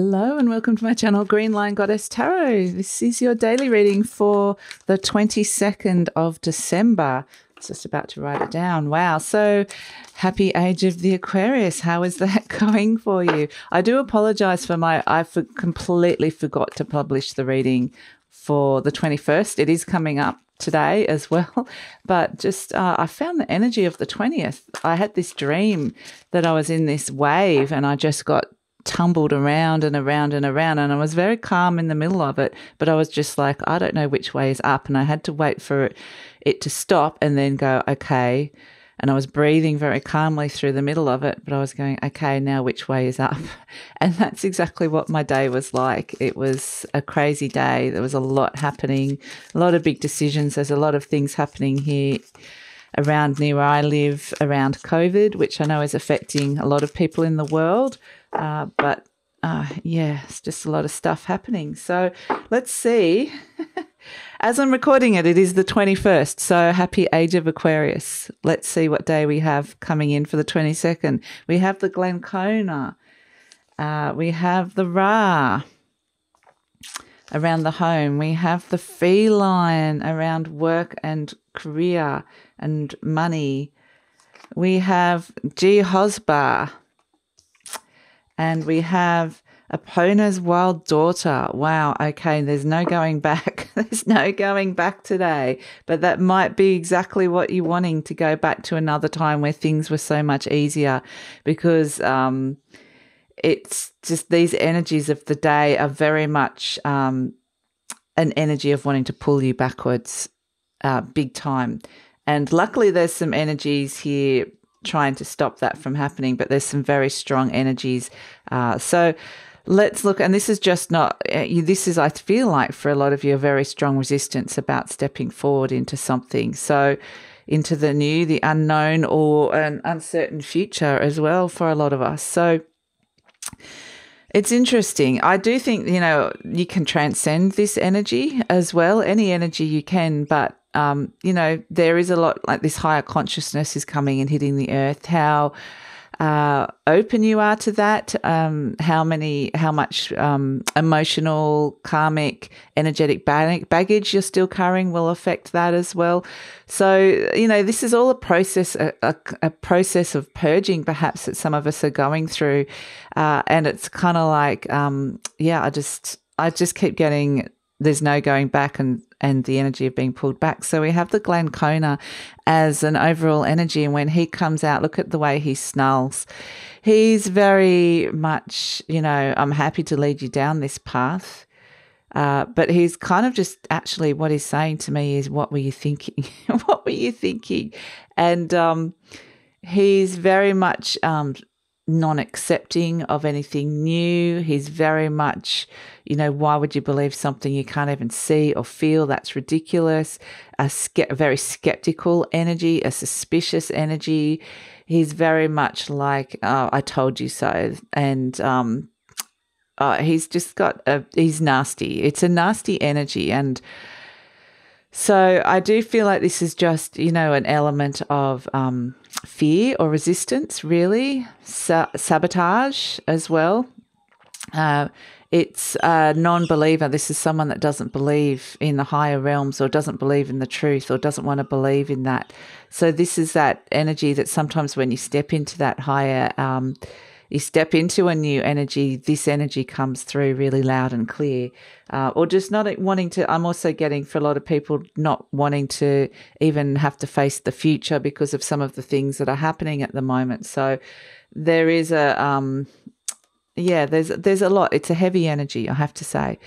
Hello and welcome to my channel, Green Lion Goddess Tarot. This is your daily reading for the 22nd of December. I was just about to write it down. Wow. So happy age of the Aquarius. How is that going for you? I do apologize for my, I completely forgot to publish the reading for the 21st. It is coming up today as well, but just I found the energy of the 20th. I had this dream that I was in this wave and I just got tumbled around and around and around, and I was very calm in the middle of it, but I was just like, I don't know which way is up, and I had to wait for it to stop and then go, okay, and I was breathing very calmly through the middle of it, but I was going, okay, now which way is up? And that's exactly what my day was like. It was a crazy day. There was a lot happening, a lot of big decisions. There's a lot of things happening here around near where I live, around COVID, which I know is affecting a lot of people in the world. Yeah, it's just a lot of stuff happening. So let's see. As I'm recording it, it is the 21st. So happy age of Aquarius. Let's see what day we have coming in for the 22nd. We have the Glencona. We have the Ra around the home. We have the feline around work and career and money. We have Gheusba. And we have Epona's wild daughter. Wow, okay, there's no going back. There's no going back today. But that might be exactly what you're wanting, to go back to another time where things were so much easier, because it's just these energies of the day are very much an energy of wanting to pull you backwards big time. And luckily there's some energies here trying to stop that from happening, but there's some very strong energies. So let's look, and this is just not, this is, I feel like for a lot of you, a very strong resistance about stepping forward into something. So into the new, the unknown, or an uncertain future as well for a lot of us. So it's interesting. I do think, you know, you can transcend this energy as well, any energy you can, but you know, there is a lot, like this higher consciousness is coming and hitting the earth, how open you are to that, how much emotional, karmic, energetic baggage you're still carrying will affect that as well. So, you know, this is all a process, a process of purging perhaps that some of us are going through. And it's kind of like, yeah, I just keep getting, there's no going back, and the energy of being pulled back. So we have the Glencona as an overall energy, and when he comes out, look at the way he snarls. He's very much, you know, I'm happy to lead you down this path, but he's kind of just, actually what he's saying to me is, what were you thinking? What were you thinking? And he's very much non-accepting of anything new. He's very much, you know, why would you believe something you can't even see or feel? That's ridiculous. A very skeptical energy, a suspicious energy. He's very much like, oh, I told you so. And he's just got he's nasty. It's a nasty energy. And so I do feel like this is just, you know, an element of fear or resistance, really, sabotage as well. It's a non-believer. This is someone that doesn't believe in the higher realms, or doesn't believe in the truth, or doesn't want to believe in that. So this is that energy that sometimes when you step into that higher, you step into a new energy, this energy comes through really loud and clear, or just not wanting to. I'm also getting, for a lot of people, not wanting to even have to face the future because of some of the things that are happening at the moment. So there is a, yeah, there's a lot. It's a heavy energy, I have to say.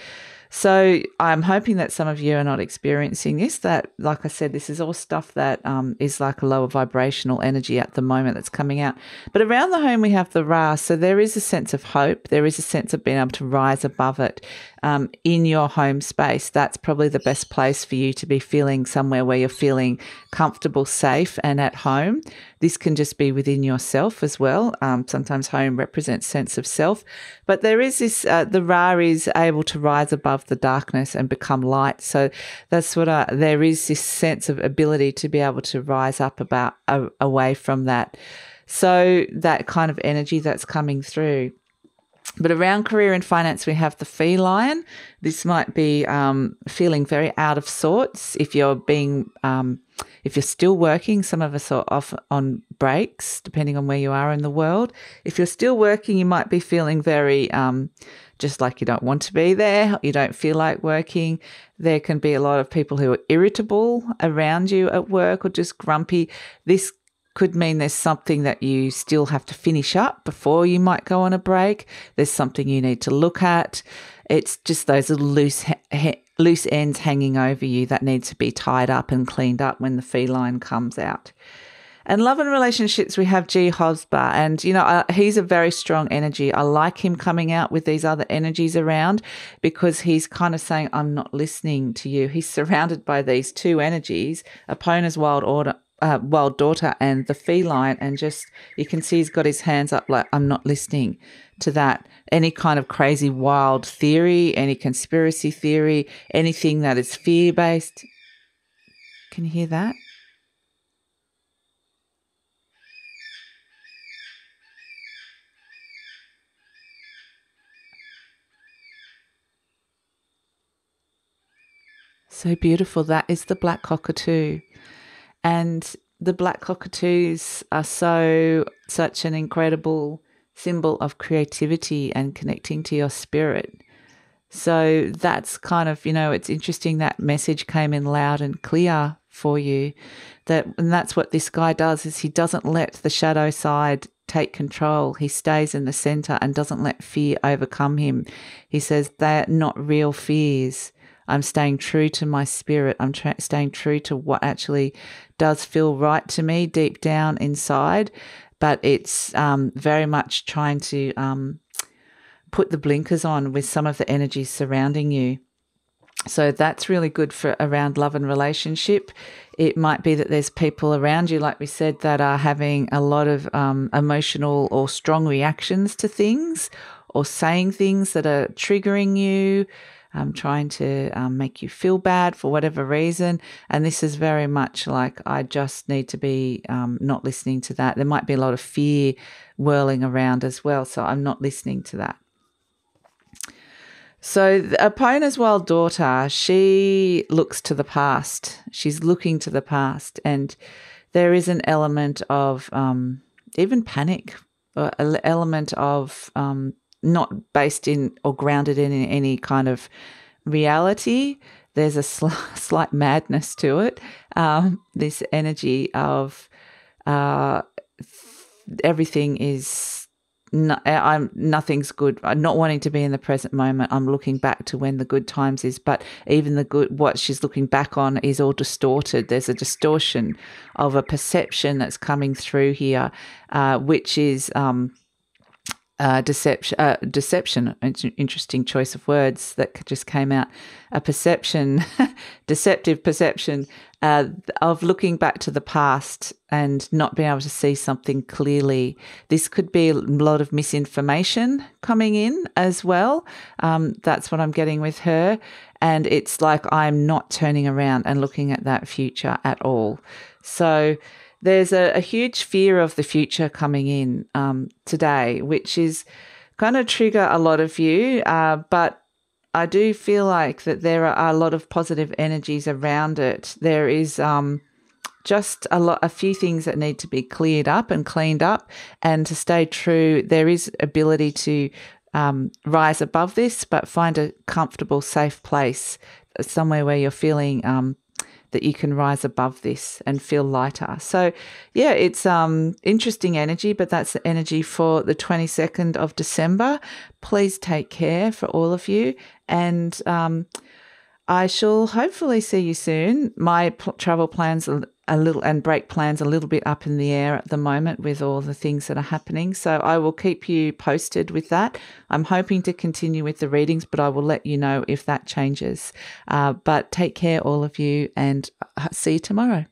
So I'm hoping that some of you are not experiencing this, that, like I said, this is all stuff that is like a lower vibrational energy at the moment that's coming out. But around the home, we have the Ra. So there is a sense of hope. There is a sense of being able to rise above it in your home space. That's probably the best place for you to be feeling, somewhere where you're feeling comfortable, safe, and at home. This can just be within yourself as well. Sometimes home represents sense of self. But there is this, the Ra is able to rise above the darkness and become light. So that's what there is this sense of ability to be able to rise up about away from that. So that kind of energy that's coming through. But around career and finance, we have the feline. This might be feeling very out of sorts if you're being, if you're still working. Some of us are off on breaks, depending on where you are in the world. If you're still working, you might be feeling very just like you don't want to be there. You don't feel like working. There can be a lot of people who are irritable around you at work or just grumpy. This could mean there's something that you still have to finish up before you might go on a break. There's something you need to look at. It's just those little loose ends hanging over you that need to be tied up and cleaned up when the feline comes out. And love and relationships, we have Gheusba, and, you know, he's a very strong energy. I like him coming out with these other energies around because he's kind of saying, I'm not listening to you. He's surrounded by these two energies, Epona's wild daughter and the feline, and just you can see he's got his hands up like, I'm not listening to that. Any kind of crazy wild theory, any conspiracy theory, anything that is fear-based. Can you hear that? So beautiful. That is the black cockatoo. And the black cockatoos are such an incredible symbol of creativity and connecting to your spirit. So that's kind of, you know, it's interesting that message came in loud and clear for you. And that's what this guy does, is he doesn't let the shadow side take control. He stays in the center and doesn't let fear overcome him. He says they're not real fears. I'm staying true to my spirit. I'm staying true to what actually does feel right to me deep down inside, but it's very much trying to put the blinkers on with some of the energies surrounding you. So that's really good for around love and relationship. It might be that there's people around you, like we said, that are having a lot of emotional or strong reactions to things or saying things that are triggering you, trying to make you feel bad for whatever reason. And this is very much like, I just need to be not listening to that. There might be a lot of fear whirling around as well, so I'm not listening to that. So Epona's wild daughter, she looks to the past. She's looking to the past, and there is an element of even panic, or an element of not based in or grounded in any kind of reality. There's a slight madness to it, this energy of everything is, nothing's good. I'm not wanting to be in the present moment. I'm looking back to when the good times is, but even the good, what she's looking back on is all distorted. There's a distortion of a perception that's coming through here, which is deception, it's an interesting choice of words that just came out, a perception, deceptive perception of looking back to the past and not being able to see something clearly. This could be a lot of misinformation coming in as well. That's what I'm getting with her. And it's like, I'm not turning around and looking at that future at all. So there's a huge fear of the future coming in today, which is going to trigger a lot of you, but I do feel like that there are a lot of positive energies around it. There is just a few things that need to be cleared up and cleaned up, and to stay true, there is ability to rise above this, but find a comfortable, safe place, somewhere where you're feeling that you can rise above this and feel lighter. So, yeah, it's interesting energy, but that's the energy for the 22nd of December. Please take care for all of you, and I shall hopefully see you soon. My travel plans are and break plans a little bit up in the air at the moment with all the things that are happening. So I will keep you posted with that. I'm hoping to continue with the readings, but I will let you know if that changes. But take care, all of you, and see you tomorrow.